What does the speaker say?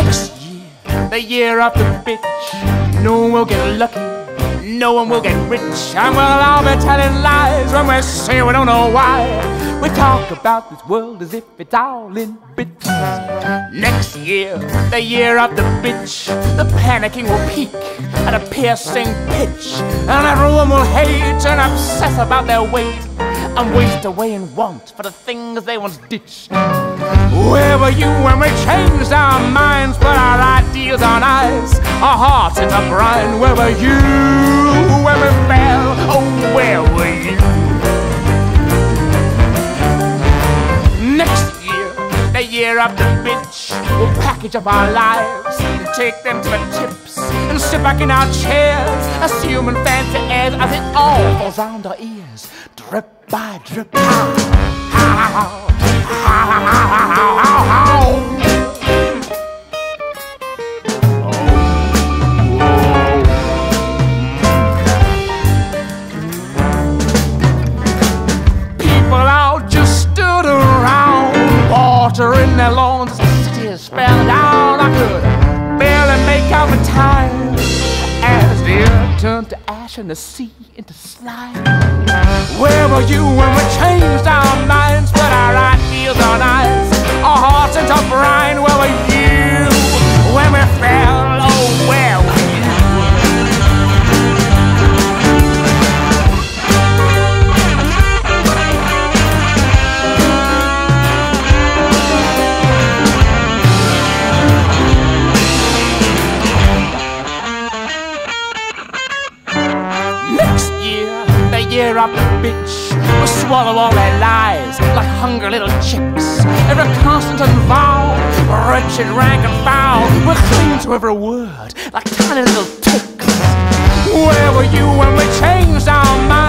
Next year, the year of the bitch, no one will get lucky, no one will get rich, and we'll all be telling lies when we say we don't know why. We talk about this world as if it's all in bits. Next year, the year of the bitch, the panicking will peak at a piercing pitch, and everyone will hate and obsess about their weight, and waste away in want for the things they once ditched. Where were you when we changed our minds, put our ideas on ice, our hearts into brine? Where were you when we fell? Oh, where were you? Next year, the year of the bitch, we'll package up our lives and take them to the tips and sit back in our chairs, assuming fancy airs as it all falls around our ears, drip by drip. In their lawns, tears fell down. I could barely make out the time as the earth turned to ash and the sea into slime. Where were you when we changed our minds, put our ideas on ice, our hearts into brine? Where were you when we fell? Oh, where were year of the bitch, we'll swallow all their lies like hungry little chicks. Every constant and vowel, wretched rank and foul, we'll cling to every word like tiny little ticks. Where were you when we changed our minds?